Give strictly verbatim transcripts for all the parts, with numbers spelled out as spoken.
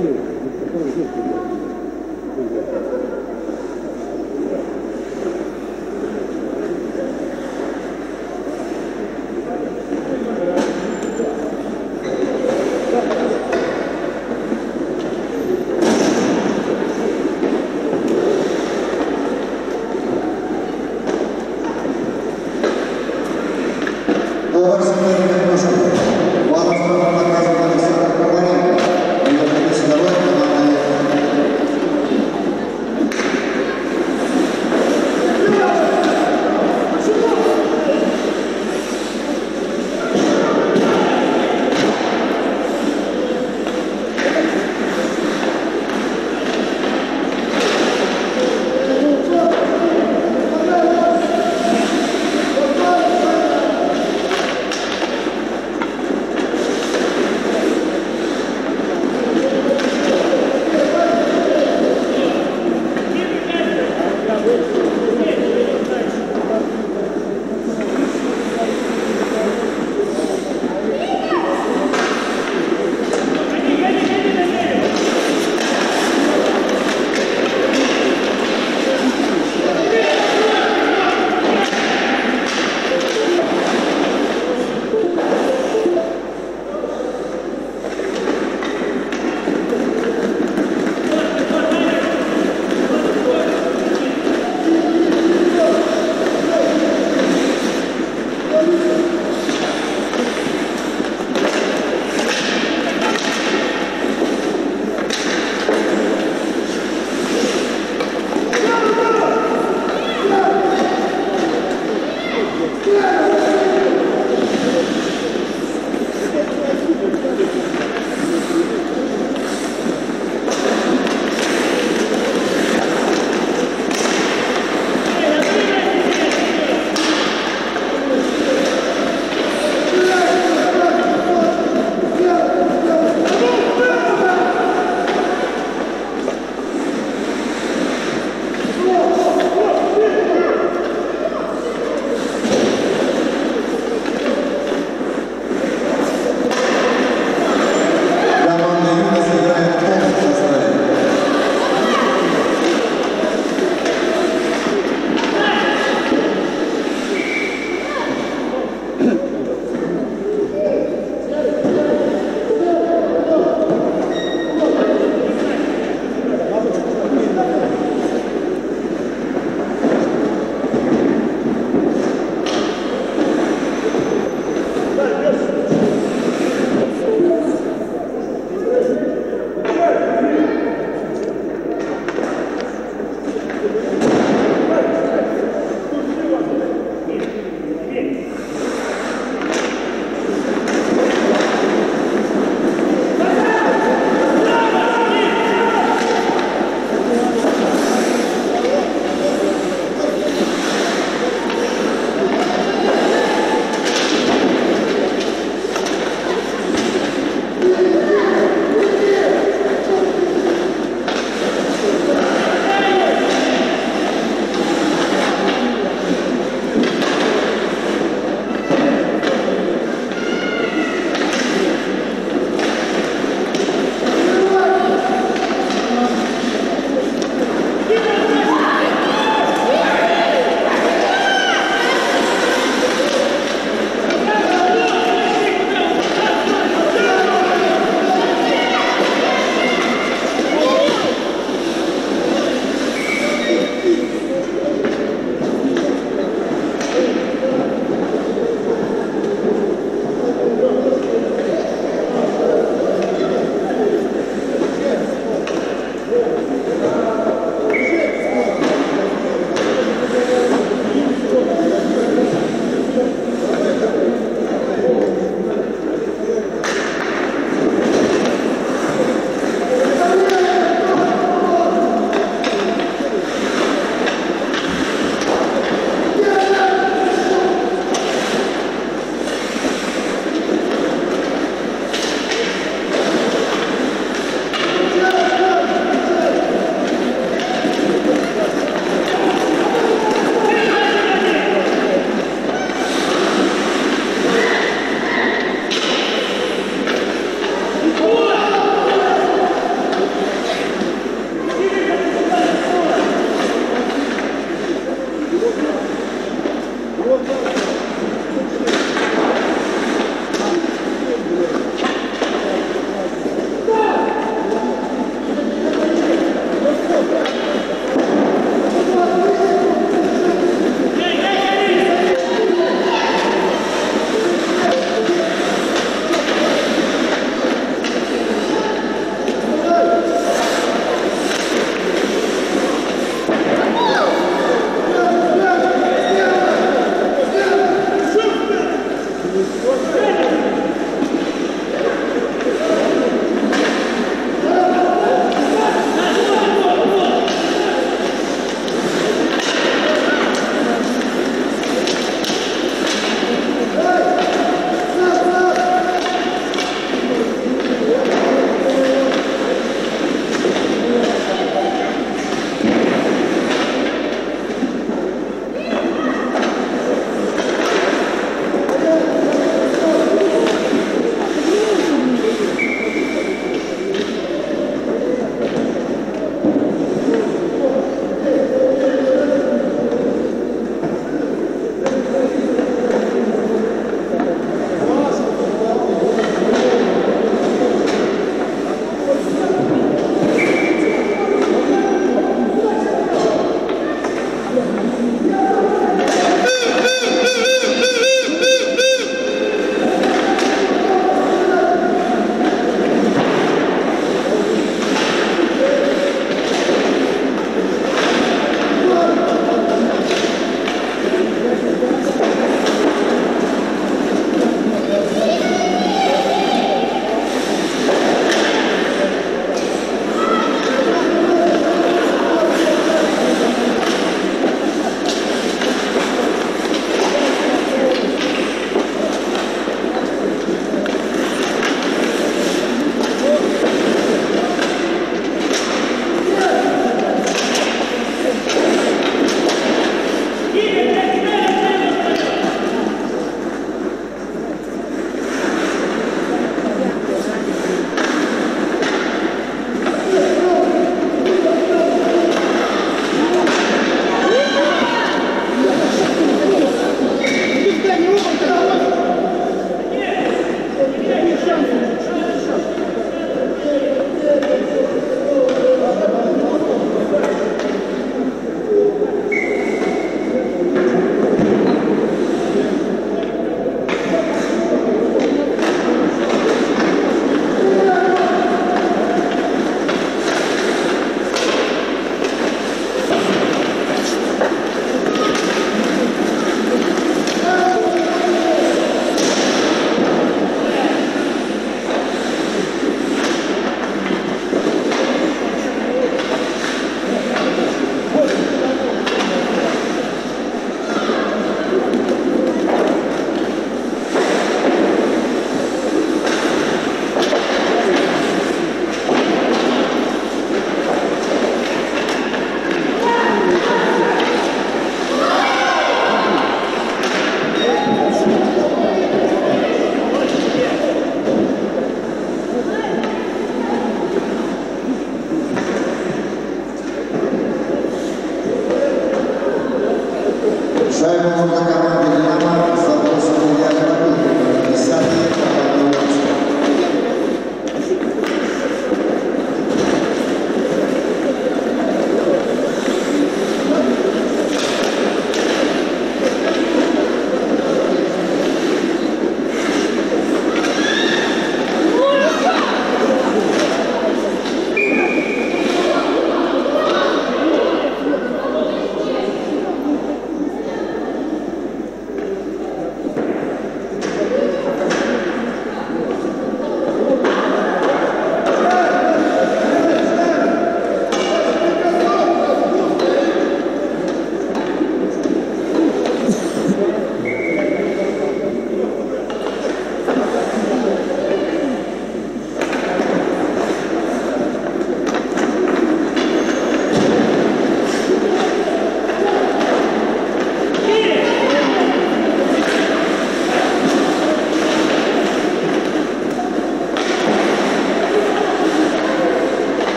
Thank you.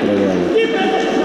провала. Let's go.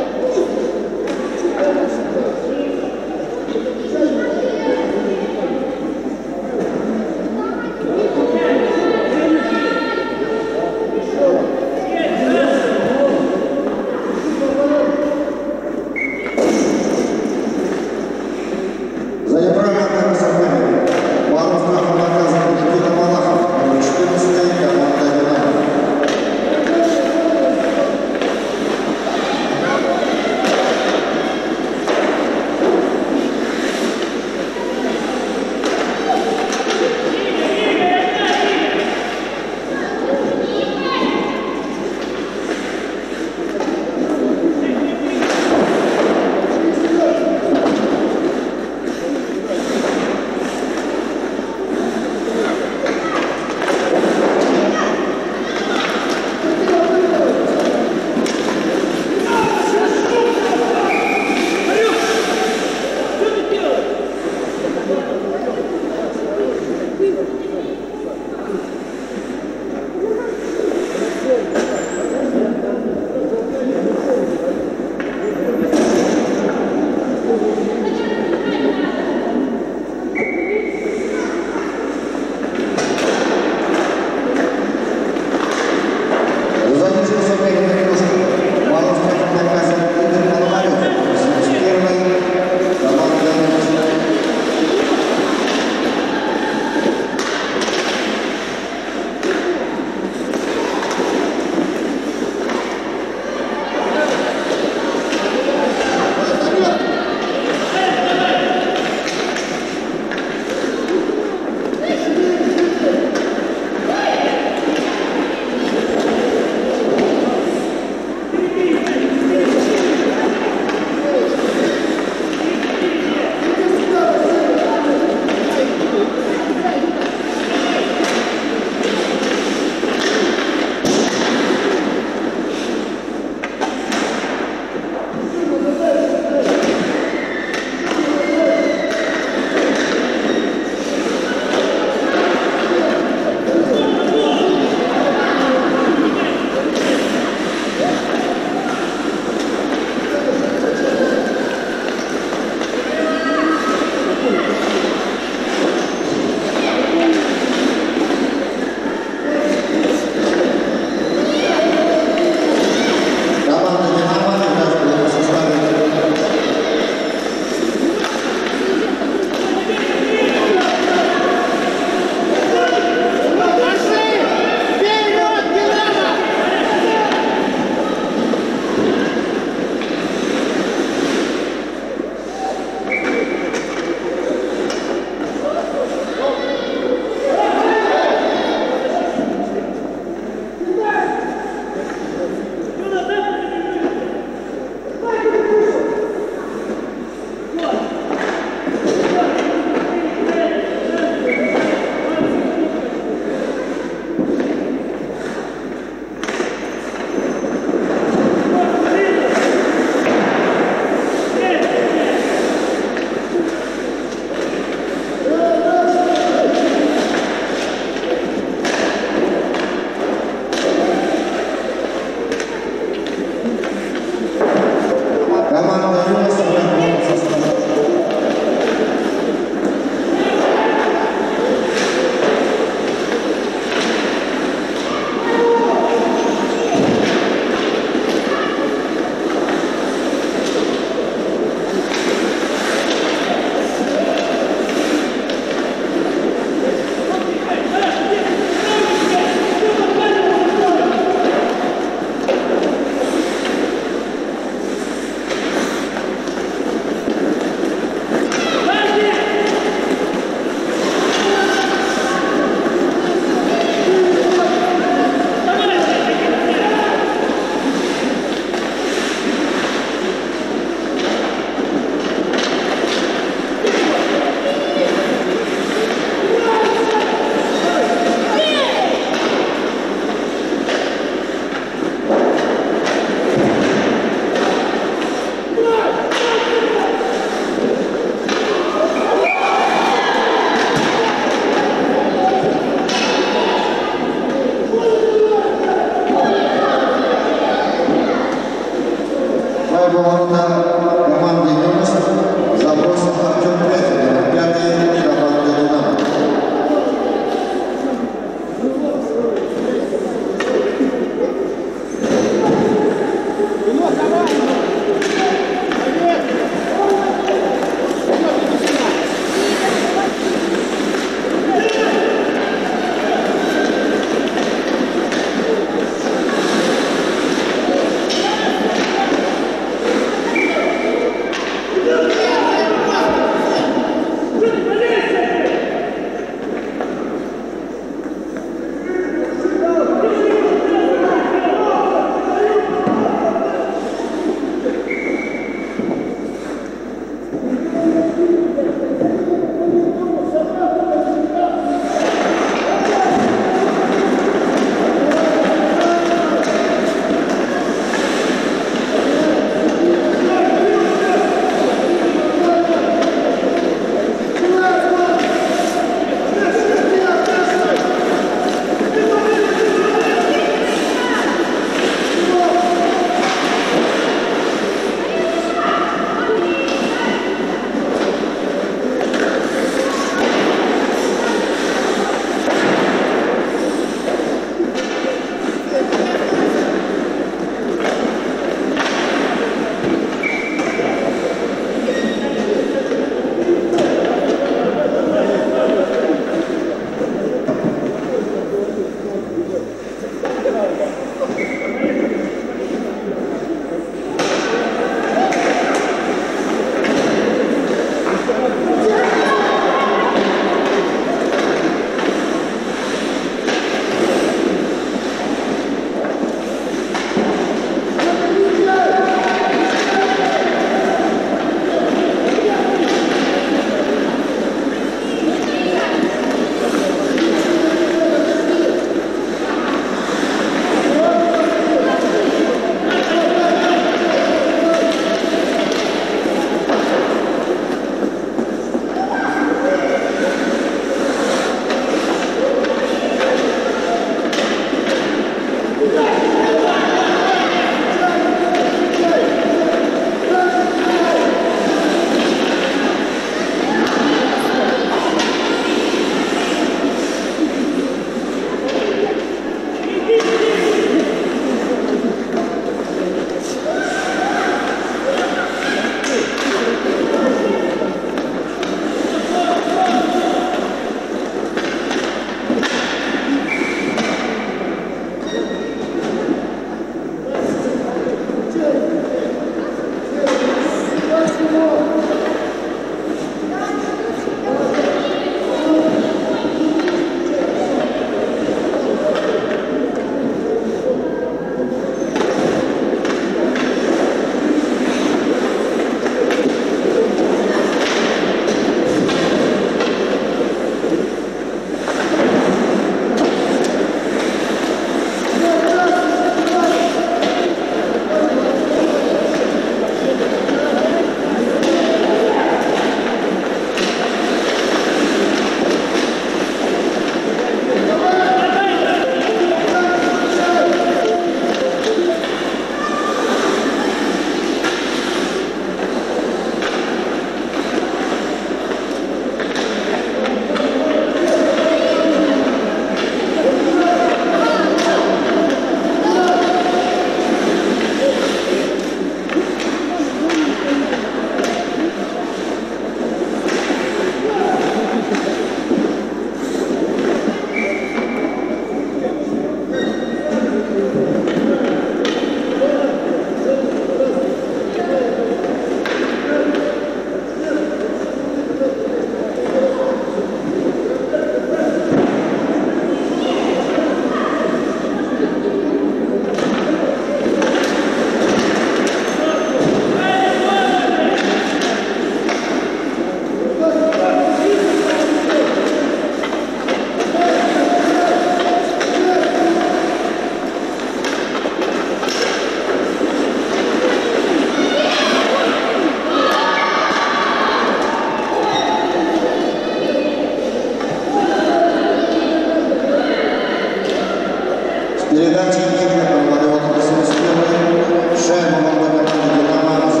Передача игры на ворота восемьдесят первого шайба на ворота команды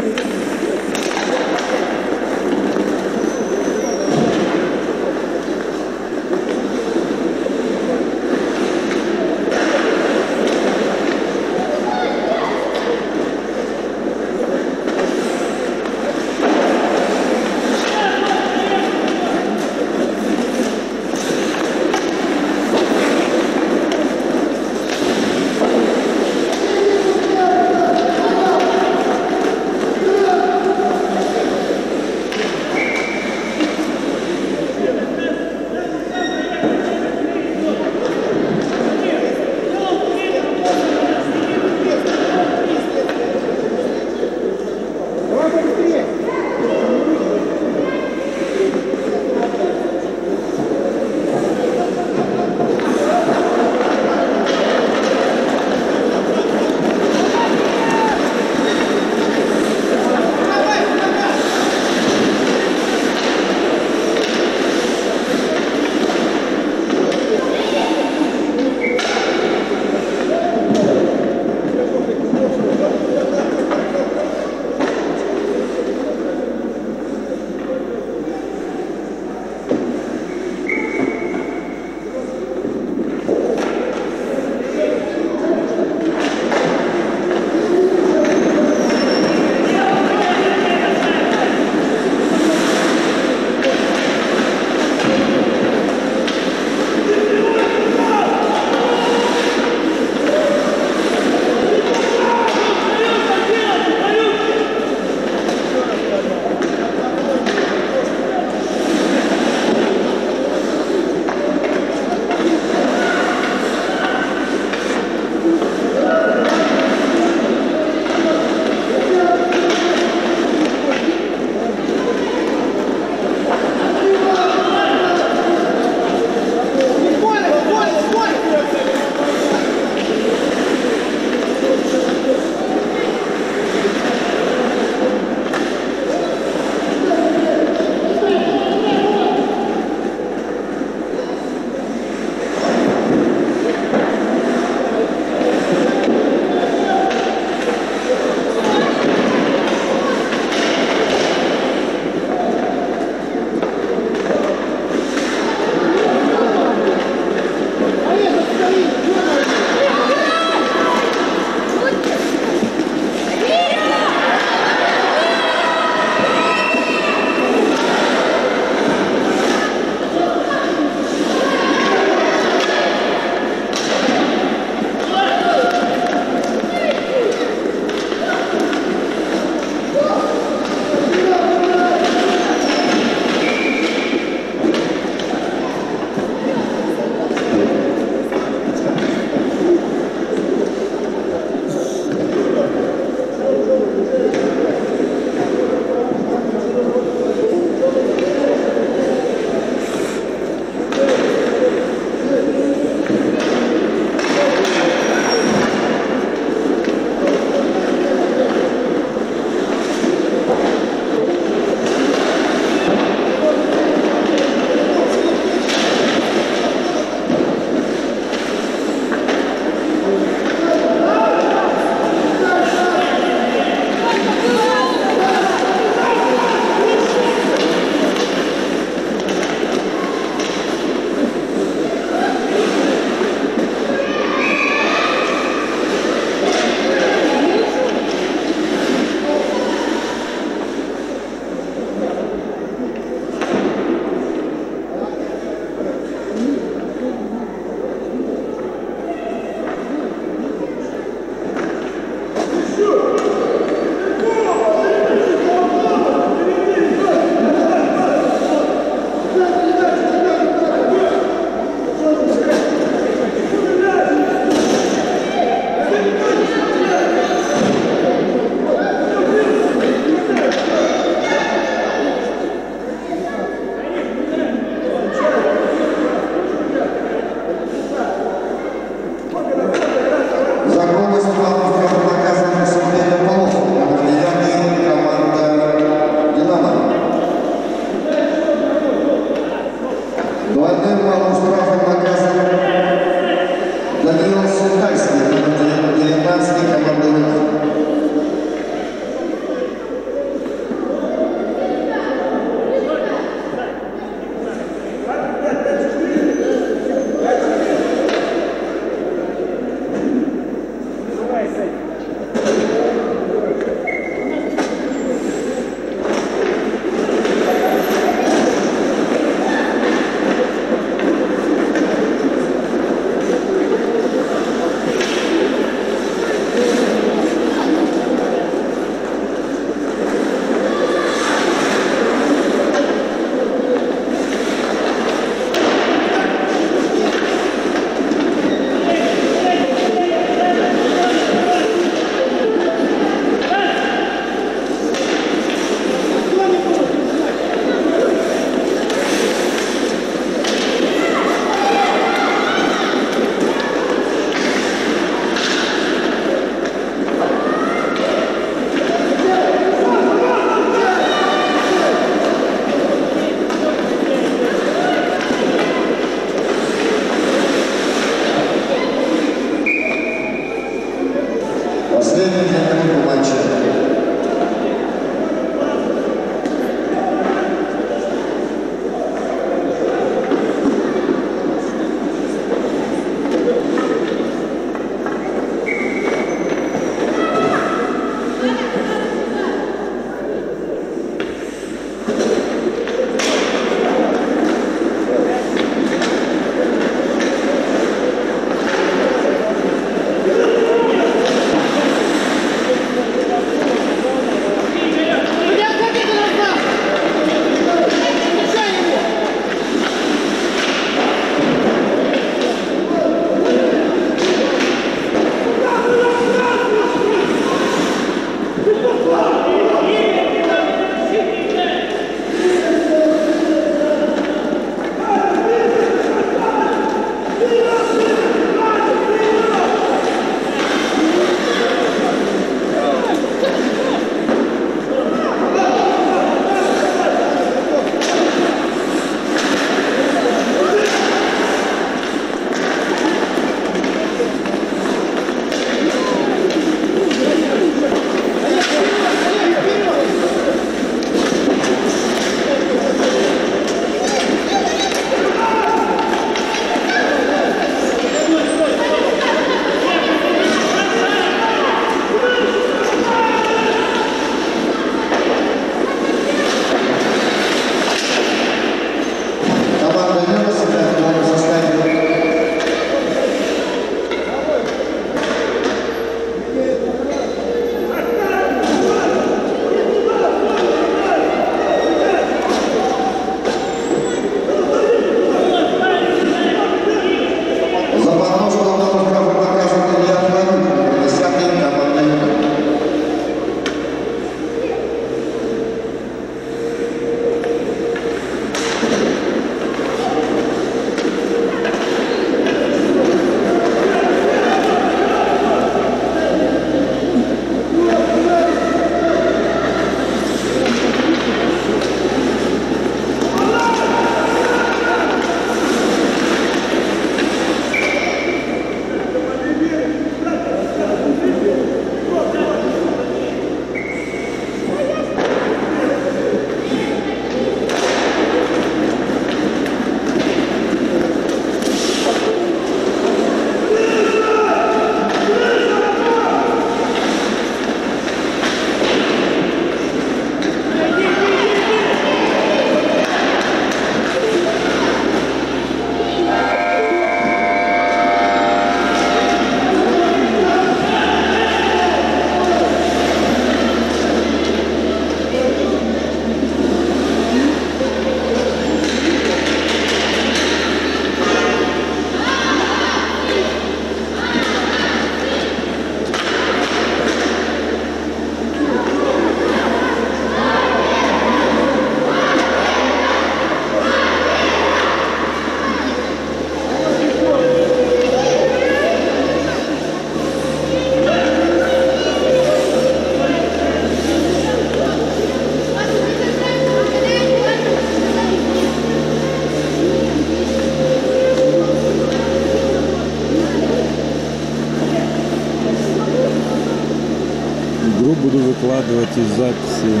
Игру буду выкладывать из записи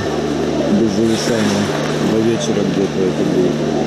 без зависания. До вечера где-то это будет.